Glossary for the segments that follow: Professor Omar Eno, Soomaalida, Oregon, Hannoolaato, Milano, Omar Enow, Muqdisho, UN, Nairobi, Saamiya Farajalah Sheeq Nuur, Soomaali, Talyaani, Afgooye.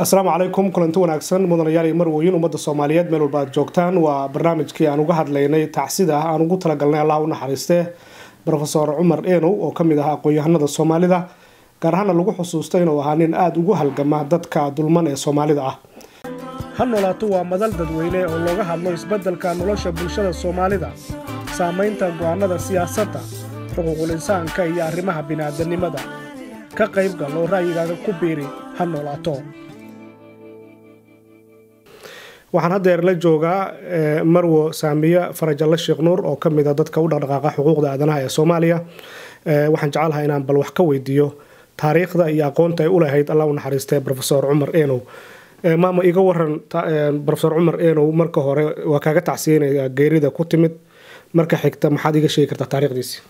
السلام عليكم كلنتو وناكسن مدنياري مرويين ومد الصوماليات ملو الباد جوكتان وبرنامج كي أنو قهد ليني تحسيده أنو قطلق لنا الله ونحرسته بروفيسور عمر إينو وكمي ده أقوي هنده الصوماليدا كارهانا لغو حسوستين وهانين آد وغوها القماة دادكا دولمان الصوماليدا هانولاتو ومدال دادويني ولغاها اللو يسبدل كانولوشا بلشادة الصوماليدا سامينتا قوانا دا سياساتا حقوق الإنسان كي يارمها بنادن مدا كاقايبغا لو رايغا كوبيري هانولاتو waxaan hadda yar la joogaa marwo saamiya farajalah sheeq nuur oo ka mid ah dadka u dhaqaaqa xuquuqda aadanaha ee Soomaaliya waxaan jecelahay inaan bal wax ka weydiiyo taariikhda iyo aqoonta ay u lahayd Allah u naxariistay professor Omar Eno maama iga waran professor Omar Eno marka hore waa kaaga tacsiinaya geerida ku timid marka xigta maxaad iga sheegi kartaa taariikhdiisa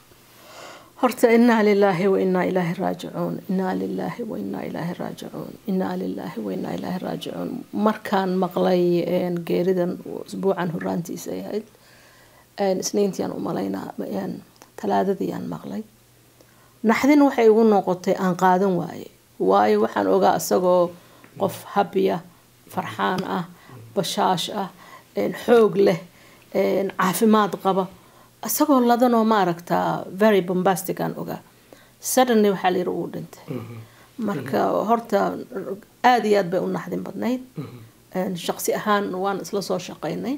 horta inna lillahi wa inna ilayhi raaji'un inna lillahi wa inna ilayhi raaji'un inna lillahi wa inna ilayhi raaji'un markaan maqlay een geeridan usbuucan horaantiisa ay ahayd een isniintiyan u malaynaa een talaadadiyaan maqlay naxdin waxay ugu noqotay aan qaadan waayo waxaan ogaa isagoo qof habiya farxaan ah bashaash ah een xoog leh een caafimaad qaba asagoo ladanoo ma aragtaa very bombastic aan ogaa suddenly waxaa la yiri uu dhintay marka horta aad iyo aad bay u naxdin badnayd shaqsi ahaan waan isla soo shaqaynay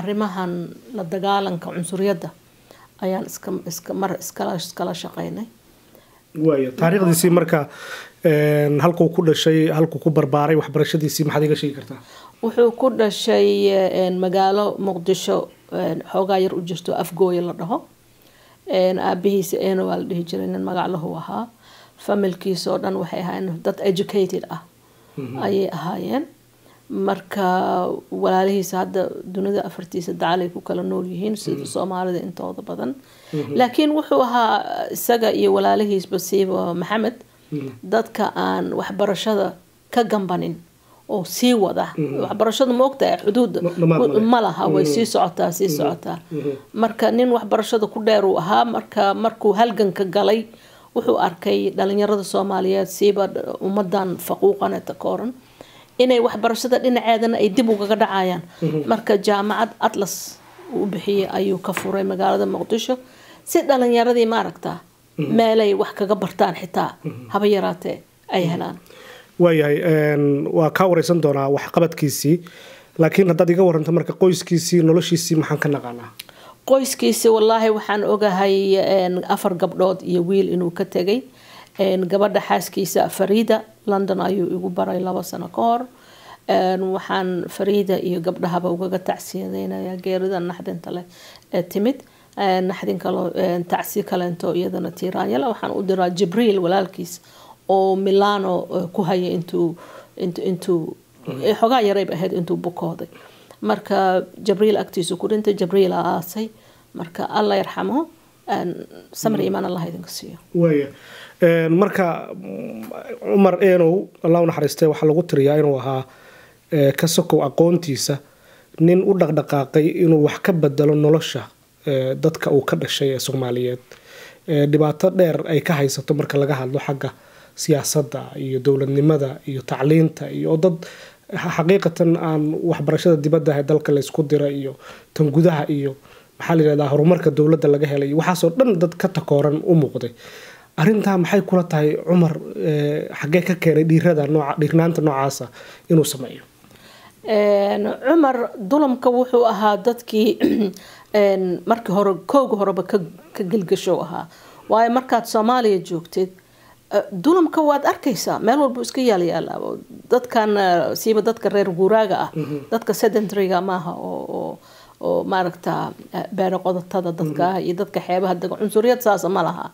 arrimahan la dagaalanka cunsuriyadda ayaan iskala shaqaynay waayo taariikhdiisii marka halkuu ku dhashay halkuu ku barbaaray waxbarashadiisii maxaad iga sheegi kartaa wuxuu ku dhashay magaalo muqdisho xoogaa yar u jirto afgooye la dhaho aabihiisa Eno waa la dhihi jiray nin magac lahu ahaa familkiisa oo dhan waxay ahaayeen dad educated ah ayay ahaayeen marka walaalihiisa hadda dunida afartiisa dacalay ku kala nool yihiin sida Soomaalida intooda badan laakiin wuxuu ahaa isaga iyo walaalihiisba siiba Maxamed dadka aan waxbarashada ka gambanin oo si wada waxbarashadu moogtaa xuduud ma laha way sii socotaa marka nin waxbarashada ku dheer uu ahaa marka markuu halgan ka galay wuxuu arkay dhalinyarada Soomaaliyeed siiba ummadan faquuqana ta kooran inay waxbarashada dhinaceedana ay dib uga dhacayaan marka jaamacad Atlas uu bixiyay ayuu ka furay magaalada Muqdisho si dhalinyaradii ma aragtaa meelay wax kaga bartaan xitaa haba yaraatee ay helaan waayahay waa ka waraysan doonaa wax qabadkiisii laakiin hadda iga waranto marka qoyskiisii noloshiisii maxaan ka naqaanaa qoyskiisii wallahi waxaan ogahay afar gabdhood iyo wiil inuu ka tagay gabadha xaaskiisa Farida London ayuu igu baray 2 sano ka hor waxaan Farida iyo gabdhahaba uga tacsiinaynayaa geerida naxdinta leh ee timid naxdin kale tacsi kaleento iyadana Tiiraanyala waxaan u diraa Jibriil walaalkiis oo Milano ku haya intuu xogaa yarey ahayd intuu bukooday marka Jibriil agtiisu ku dhintay Jibriil aasay marka Allah yarxamo samir iimaan Allah idin kasiyo way marka Omar Eno Allah u naxariistay waxa lagu tiriyaa inuu ahaa ka soko aqoontiisa nin u dhaqdhaqaaqay inuu wax ka bedelo nolosha dadka uu ka dhashay ee Soomaaliyeed dhibaato dheer ay ka haysato marka laga hadlo xagga siyaasadda iyo dawladnimada iyo tacliinta iyo dad xaqiiqatan aan waxbarashada dibadda ee dalka la isku diray iyo tan gudaha iyo waxa la yiraahdaa horumarka dawladda laga helay waxa soo dhan dad ka takooran u muuqday arinta maxay kula tahay Omar xagee ka keenay dhiirada nooca dhignaanta noocaasa inuu sameeyo Omar dulamka wuxuu ahaa dadkii markii hore kooga horeba ka gilgasho ahaa waayo markaad Soomaaliya joogtid dulamka waad arkaysaa meel walba iska yaalayaalaabo dadkan siiba dadka reer guuraaga ah dadka sedentary-ga maaha oo maaragta beero qodotada dadka iyo dadka xeebaha dadka cunsuriyad saas ma laha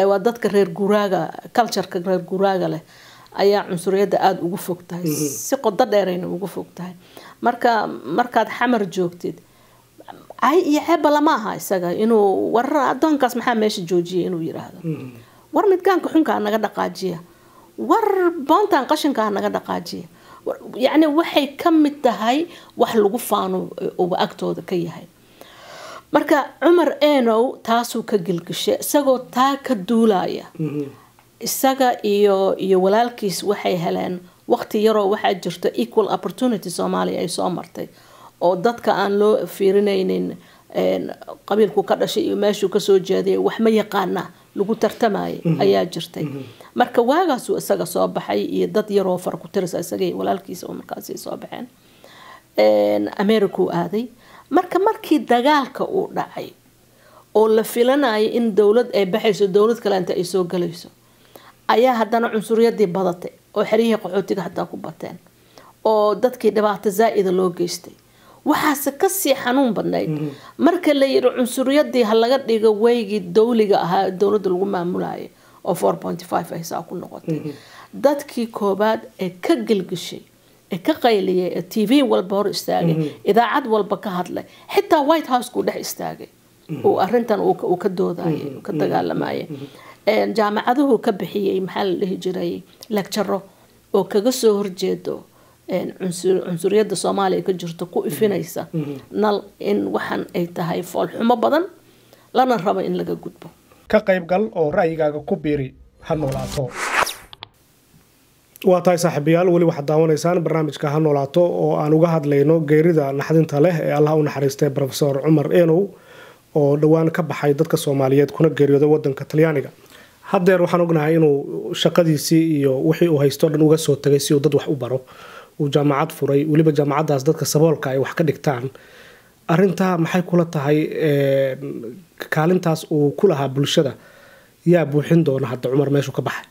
ee waa dadka reer guuraaga culture-ka reer guuraaga leh ayaa cunsuriyada aad ugu fog tahay si qodo dheerayna ugu fog tahay marka markaad xamar joogtid ay iyo xeeba lama aha isaga inuu warar adoonkaas maxaa meesha joojiyay inuu yiraahdo war midkaan xunka naga dhaqaajiya war boontan qashinka naga dhaqaajiya yani waxay kamid tahay wax lagu faano oo agtooda ka yahay marka Omar Eno taasuu ka gilgishay isagoo taa ka duulaya isaga iyo walaalkiis waxay heleen waqti yaro waxa jirta equal opportunity Soomaaliya ay soo martay oo dadka aan loo fiirinaynin qabiilku ka dhashay iyo meeshuu ka soo jeeday wax ma yaqaana lagu tartamay ayaa jirtay marka waagaas isaga soo baxay iyo dad yaro far ku tiris isaga iyo walaalkiis oo markaas soo baxeen America aaday marka markii dagaalka uu dhacay oo la filanay in dawlad ay baxayso dawlad kale inta ay soo galayso ayaa haddana cunsuriyadii badatay oo xiriiqii qoxootiga hatta ku bateen oo dadkii dhibaato zaa'id loo geystay waxaas ka sii xanuun badnayd marka la yiri cunsuriyadii hal laga dhigo weeygi dawliga ahaa dawladda lagu maamulay oo 4.5 ay saa ku noqotay dadkii koobaad ee ka galgashay ee ka qayliyay TV walba hor istaagay idaacad walba ka hadlay xitaa White House ku dhex istaagay oo arintan uu ka doodayay ka dagaalamayay jaamacaduhu ka bixiyay maxal la jiray lecture oo kaga soo horjeedo cunsuriyadda Soomaaliya ka jirta ku ifinaysa nal in waxan ay tahay fool xumo badan lana rabo in laga gudbo ka qayb gal oo raayigaaga ku biiri Hannoolaato waatay saaxiibayaal wali waxa daawanaysaan barnaamijka Hannoolaato oo aan uga hadlayno geerida naxdinta leh ee Allah u naxariistay Professor Omar Eno oo dhawaan ka baxay dadka Soomaaliyeed kuna geeriyooday wadanka Talyaaniga haddeer waxaan ognahay inuu shaqadiisii iyo wixii uu haysto dhan uga soo tagay si uu dad wax u baro oo jaamacad furay waliba jaamacadaas dadka saboolka ay wax ka dhigtaan arinta maxay kula tahay kaalintaas uu ku lahaa bulshada yaa buuxin doona hadda Omar meeshu ka baxay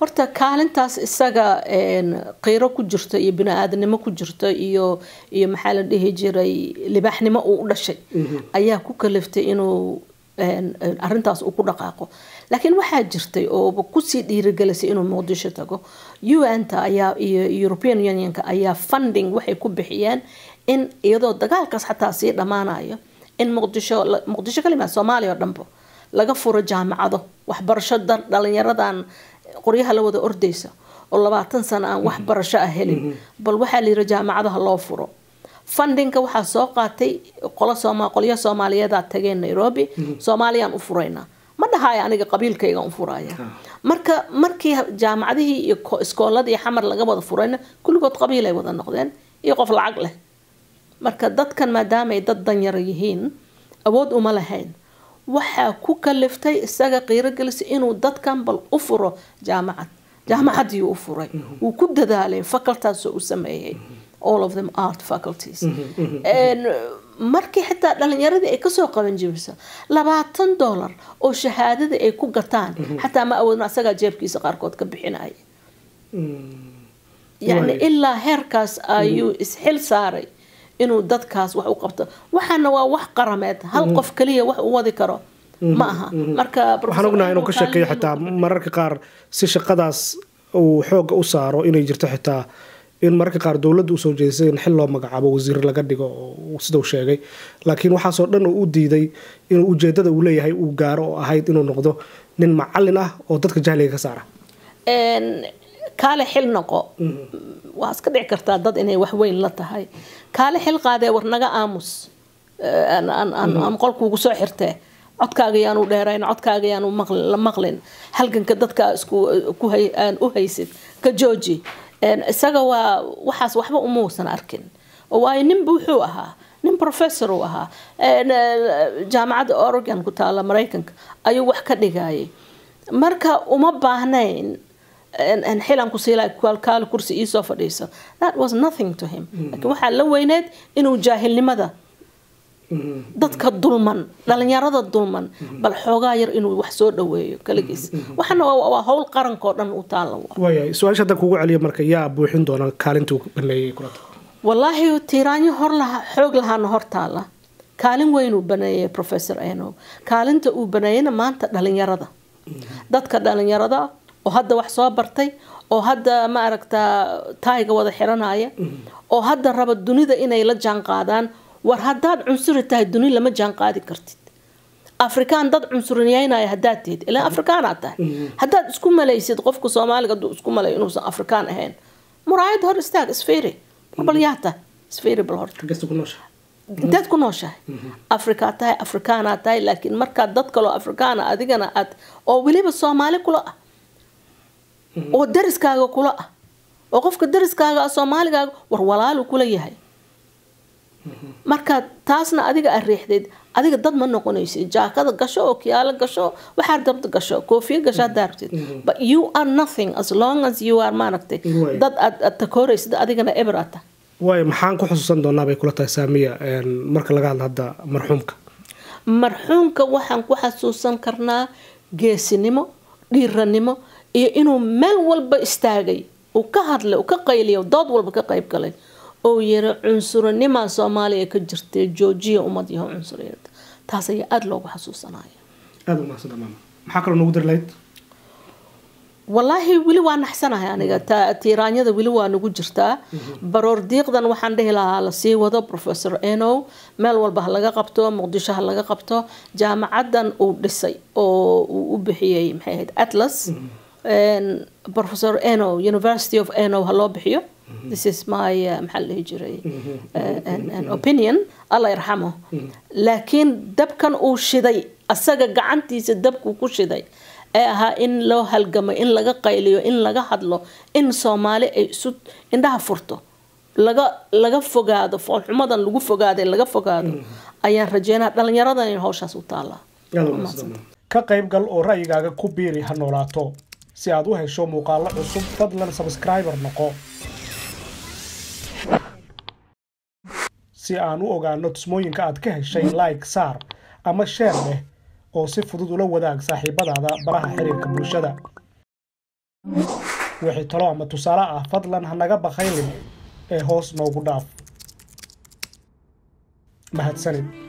horta kaalintaas isaga qeyro ku jirta iyo binaadnimo ku jirta iyo maxaa la dhihi jiray libaxnimo uu u dhashay ayaa ku kaliftay inuu arintaas uu ku dhaqaaqo laakiin waxa jirtay oo ku sii dhiirigelisay inuu Muqdisho tago UN-ta ayaa iyo European Union-ka ayaa funding waxay ku bixiyeen in iyadoo dagaalkaas xataa sii dhamaanayo in Muqdisho kaliya Soomaaliya oo dhanba laga furo jaamacado waxbarasho dhalinyaradan qoryaha la wada ordeysa oo 20 sano aan wax barasho ah helin bal waxa la yiri jaamacadaha loo furo funding-ka waxa soo qaatay qolya Soomaaliyeed aad tageen Nairobi Soomaaliyan u furayna ma dhahay aniga qabiilkayga u furaya marka markii jaamacadaha iyo iskooladii xamar laga wada furayna kulligood qabiil ay wada noqdeen iyo qof lacag leh marka dadkan maadaama ay dad dan yar yihiin awood uma lahayn waxa ku kaliftay isaga qeyr galsi inuu dadkan bal u furo jaamacad uu furay uu ku dadaalay faculties oo sameeyay all of them art faculties and markii xitaa dhalinyarada ay ka soo qaban jibsa $20 oo shahaadada ay ku gataan xitaa ma awoodna isaga jeebkiisa qarkood ka bixinay yani illa herkas ayu ishil saaray inuu dadkaas wax u qabto waxana waa wax qarameed hal qof kaliya wax u wadi karo ma aha marka waxaan ognahay inuu ka shaqeeyo xitaa mararka qaar si shaqadaas uu xoog u saaro inay jirto xitaa in mararka qaar dawladdu soo jeesay in xil loo magacaabo wasiir laga dhigo oo sidoo sheegay laakiin waxa soo dhan uu diiday inuu ujeedada uu leeyahay uu gaaro oo ahayd inuu noqdo nin macallin ah oo dadka jahliga ka saara kale xil noqo waas ka dhici kartaa dad inay wax weyn la tahay kale xil qaade war naga aamus aan qolkuugu soo xirtay codkaaga yaan u dheerayn codkaaga yaan la maqlin halganka dadka isku ku hayaan u haysid ka jooji isaga waa waxaas waxba u muusan arkin oo way nin buuxuu ahaa nin professor uu ahaa jaamacadda Oregon ku taala Mareykanka ayuu wax ka dhigayay marka uma baahnayn and xelan ku siilay kalkaal kursi isoo fadhiiso that was nothing to him laakiin waxa la weyneed inuu jaahilnimada dadka dulman dhalinyarada dulman bal xoogaa yar inuu wax soo dhaweeyo kaligiis waxana waa hawl qaran ko dhan u taalo waayay su'aasha dadku ugu celiyo marka yaa buuxin doona kaalintu baneeyay kulada wallahi tiiraanyo hor laha xoog lahaan hor taala kaalin weyn uu baneeyay Professor Eno kaalinta uu baneeyna maanta dhalinyarada dadka dhalinyarada oo hadda wax soo bartay oo hadda ma aragta taayga wada xiranaya oo hadda raba dunida inay la jaan qaadaan war haddaad cunsur tahay dunida lama jaan qaadi kartid afrikaan dad cunsurinayay haddaad tahay ila afrikaan aad tahay haddaad isku malaysid qofku Soomaaliga duu isku malay inuu san afrikaan ahayn muraayad hor istaag isfeeri balyaata isfeeri bal hor dad ku nooshahay afrika tahay afrikaan aad tahay laakiin marka dad kale afrikaan adigana aad oo waliba Soomaali kula oo dariskaaga kula ah oo qofka dariskaaga Soomaaliga war walaal kula yahay marka taasna adiga arriixdeed adiga dad ma noqonayso jaakada gasho oo kiyaalo gasho waxa dabta gasho koofi gasha daartid but you are nothing as long as you are managtay dad at takooraysid adigana ebrata way maxaan ku xusuusan doonaa bay kula tahay Saamiya marka laga hadlo hadda marxuumka waxaan ku xasuusan karnaa geesinimo dhiiranimo iyo inuu meel walba istaagay oo ka hadlay oo ka qayliyo dad walba ka qayb galay oo yara cunsurinimo Soomaaliya ka jirtay Joojiya umad iyo cunsuriyad taas ay aad loogu xasuusanayo aad uma soo dhamaan maxaa kale noogu dirlayd والله ولي وانا حسنها أنا قلت تيرانيا ذا ولي وانا وجرتها برور ديق ذا وحن ده لها لسي وذا بروفيسور إنو مال والبهلقة قبته مقدسة هلقة قبته جامعة دن ودسي وبحية محيط أتلس بروفيسور إنو University of إنو هلا بحية this is my محل هجري an opinion الله يرحمه لكن دبكن وشدي السجع عنتي دبك وكشدي ها إن لو هالجمة إن لقى قيليو إن لقى حضلو إن صومالي سود إن ده فرتو لقى فقاده فعمدا لقى فقاده لقى فقاده أيام رجعنا تلني رضا ينهوش سوطاله كقيم قال أوراي جاك كبيري هانولااتو سيادو هشوم مقالة وصوب فضلا سبسكرايبر نقو سيانو أوجا نتسموين كأد كهشين لايك صار أما شير oo si fudud ula wadaag saaxiibadaada baraha xiriirka bulshada wixii talo ama tusaale ah fadlan ha naga baqayn ee hoos noogu dhaaf mahadsanid